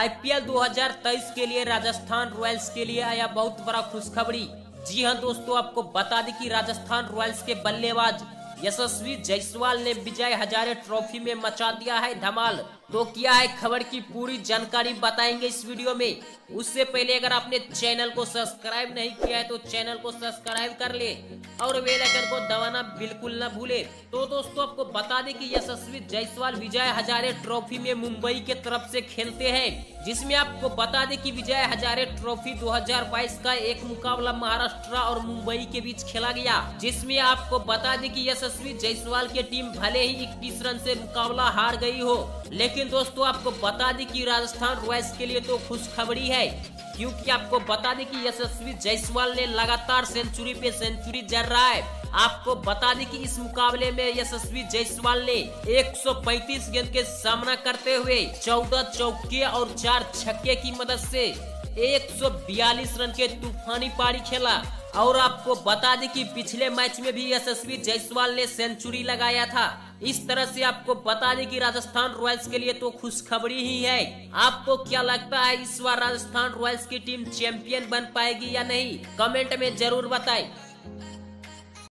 IPL 2023 के लिए Rajasthan Royals के लिए आया बहुत बड़ा खुशखबरी। जी हां दोस्तों, आपको बता दें कि राजस्थान रॉयल्स के बल्लेबाज यशस्वी जायसवाल ने विजय हजारे ट्रॉफी में मचा दिया है धमाल। तो क्या है खबर की पूरी जानकारी बताएंगे इस वीडियो में। उससे पहले अगर आपने चैनल को सब्सक्राइब नहीं किया है तो चैनल को सब्सक्राइब कर ले और बेल आइकन को दबाना बिल्कुल ना भूले। तो दोस्तों आपको बता दें कि यशस्वी जायसवाल विजय हजारे ट्रॉफी में मुंबई के तरफ से खेलते हैं, जिसमें आपको बता दें कि विजय हजारे ट्रॉफी 2022 का एक मुकाबला महाराष्ट्र और मुंबई के बीच खेला गया, जिसमें आपको बता दें कि यशस्वी जायसवाल की टीम भले ही 21 रन से मुकाबला हार गयी हो, लेकिन दोस्तों आपको बता दें कि राजस्थान रॉयल्स के लिए तो खुशखबरी है, क्योंकि आपको बता दें कि यशस्वी जायसवाल ने लगातार सेंचुरी पे सेंचुरी जड़ रहा है। आपको बता दें कि इस मुकाबले में यशस्वी जायसवाल ने 135 गेंद के सामना करते हुए 14 चौके और 4 छक्के की मदद से 142 रन के तूफानी पारी खेला। और आपको बता दें कि पिछले मैच में भी यशस्वी जायसवाल ने सेंचुरी लगाया था। इस तरह से आपको बता दें कि राजस्थान रॉयल्स के लिए तो खुशखबरी ही है। आपको क्या लगता है इस बार राजस्थान रॉयल्स की टीम चैंपियन बन पाएगी या नहीं, कमेंट में जरूर बताएं।